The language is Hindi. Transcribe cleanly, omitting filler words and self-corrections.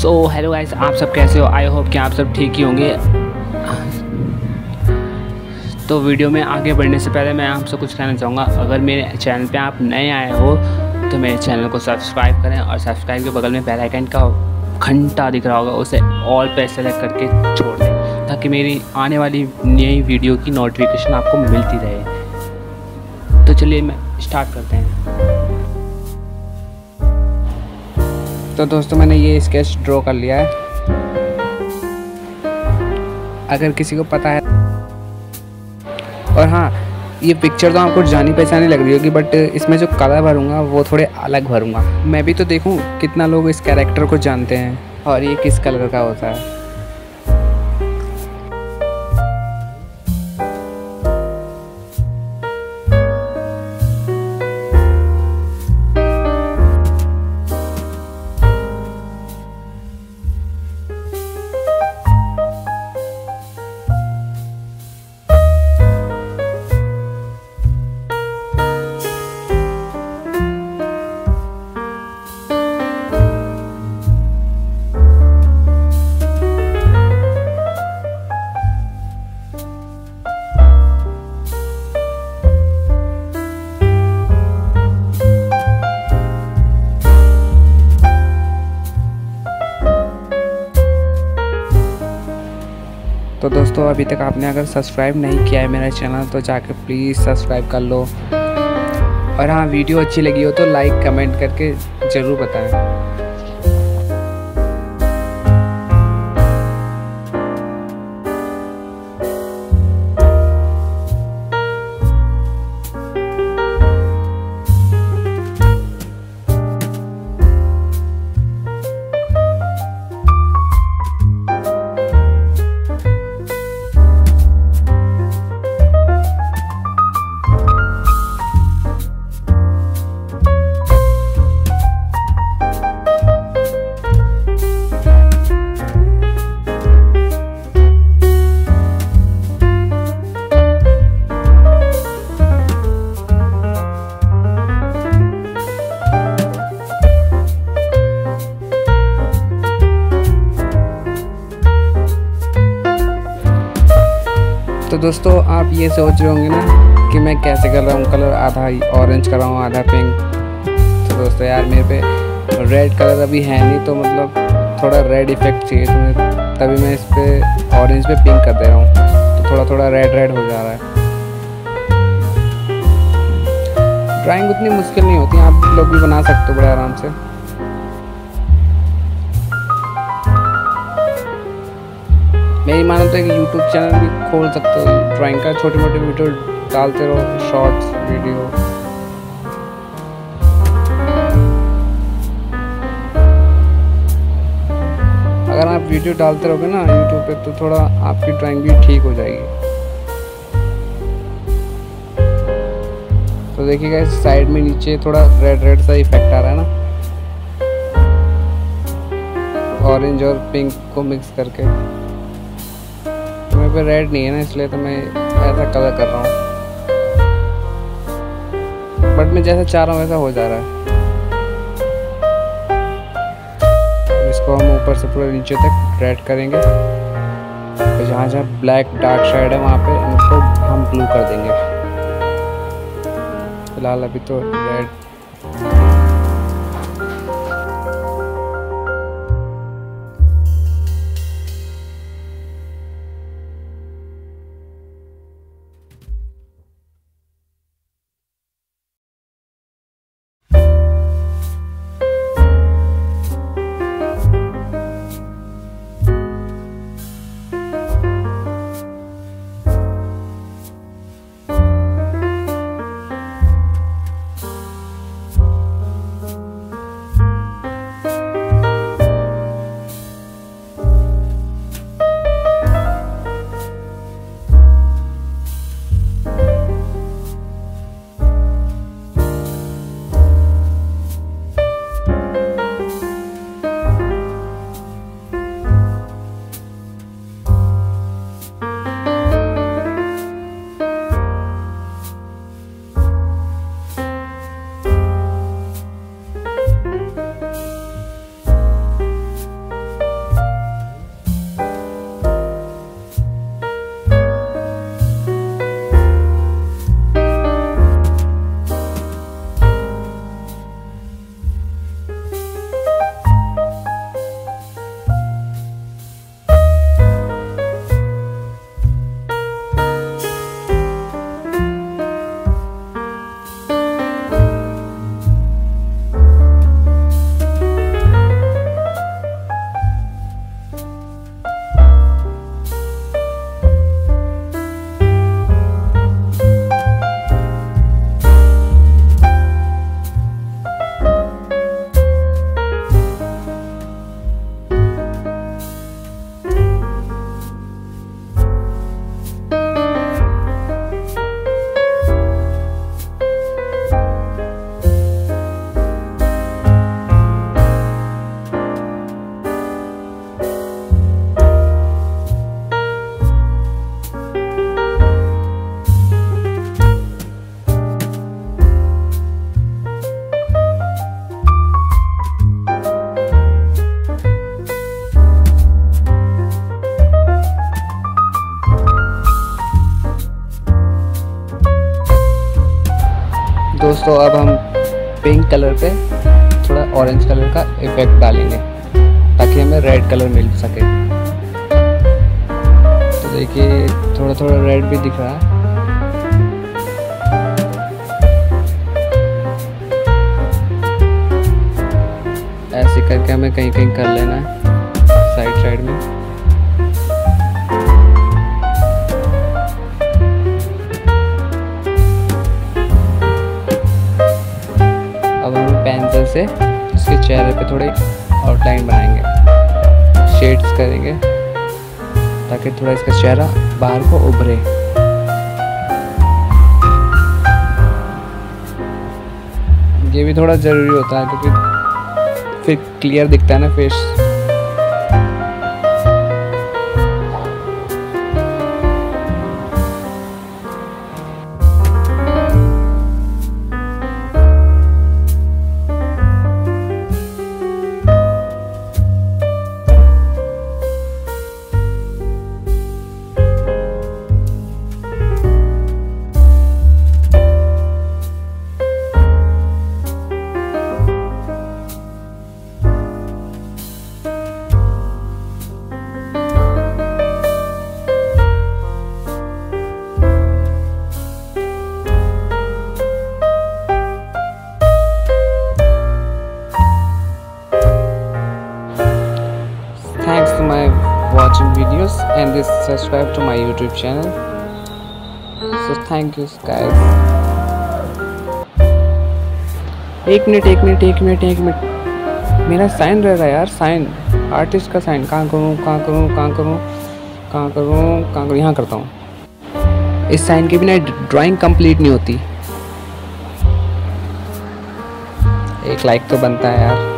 सो हेलो गाइस, आप सब कैसे हो? आई होप कि आप सब ठीक ही होंगे। तो वीडियो में आगे बढ़ने से पहले मैं आपसे कुछ कहना चाहूँगा। अगर मेरे चैनल पे आप नए आए हो तो मेरे चैनल को सब्सक्राइब करें और सब्सक्राइब के बगल में बेल आइकन का घंटा दिख रहा होगा, उसे ऑल पे सेलेक्ट करके छोड़ दें ताकि मेरी आने वाली नई वीडियो की नोटिफिकेशन आपको मिलती रहे। तो चलिए मैं स्टार्ट करते हैं। तो दोस्तों, मैंने ये स्केच ड्रॉ कर लिया है। अगर किसी को पता है, और हाँ, ये पिक्चर तो आपको जानी पहचानी लग रही होगी, बट इसमें जो कलर भरूंगा वो थोड़े अलग भरूंगा। मैं भी तो देखूं कितना लोग इस कैरेक्टर को जानते हैं और ये किस कलर का होता है। तो दोस्तों, अभी तक आपने अगर सब्सक्राइब नहीं किया है मेरा चैनल तो जाकर प्लीज़ सब्सक्राइब कर लो। और हाँ, वीडियो अच्छी लगी हो तो लाइक कमेंट करके ज़रूर बताएं। तो दोस्तों, आप ये सोच रहे होंगे ना कि मैं कैसे कर रहा हूँ कलर, आधा ऑरेंज कर रहा हूँ, आधा पिंक। तो दोस्तों यार, मेरे पे रेड कलर अभी है नहीं, तो मतलब थोड़ा रेड इफेक्ट चाहिए, तो तभी मैं इस पर ऑरेंज पे पिंक कर दे रहा हूँ। तो थोड़ा थोड़ा रेड रेड हो जा रहा है। ड्राइंग उतनी मुश्किल नहीं होती, आप लोग भी बना सकते हो बड़े आराम से। मेरी मानो तो एक यूट्यूब चैनल भी खोल सकते हो ड्राइंग का, छोटे मोटे वीडियो डालते रहो, शॉर्ट्स वीडियो। अगर आप वीडियो डालते रहोगे ना यूट्यूब पे तो थोड़ा आपकी ड्राइंग भी ठीक हो जाएगी। तो देखिएगा, इस साइड में नीचे थोड़ा रेड रेड सा इफेक्ट आ रहा है ना, ऑरेंज और पिंक को मिक्स करके। पे रेड नहीं है ना, इसलिए तो मैं ऐसा कलर कर रहा हूँ, बट मैं जैसा चाह रहा हूँ वैसा हो जा रहा है। इसको हम ऊपर से पूरे नीचे तक रेड करेंगे, तो जहाँ जहाँ ब्लैक डार्क शेड है वहाँ पे इनको हम ब्लू कर देंगे। फिलहाल अभी तो रेड। तो अब हम पिंक कलर पे थोड़ा ऑरेंज कलर का इफेक्ट डालेंगे ताकि हमें रेड कलर मिल सके। तो देखिए थोड़ा थोड़ा रेड भी दिख रहा है। ऐसे करके हमें कहीं कहीं कर लेना है साइड साइड में। पेंसिल से उसके चेहरे पे थोड़े आउटलाइन बनाएंगे, शेड्स करेंगे ताकि थोड़ा इसका चेहरा बाहर को उभरे। ये भी थोड़ा ज़रूरी होता है क्योंकि फिर क्लियर दिखता है ना face. Watching videos and this subscribe to my YouTube channel. So thank you guys. एक मिनट मेरा साइन रह रहा है यार। साइन आर्टिस्ट का साइन कहाँ करूँ यहाँ करता हूँ। इस साइन के बिना ड्राइंग कंप्लीट नहीं होती। एक लाइक तो बनता है यार।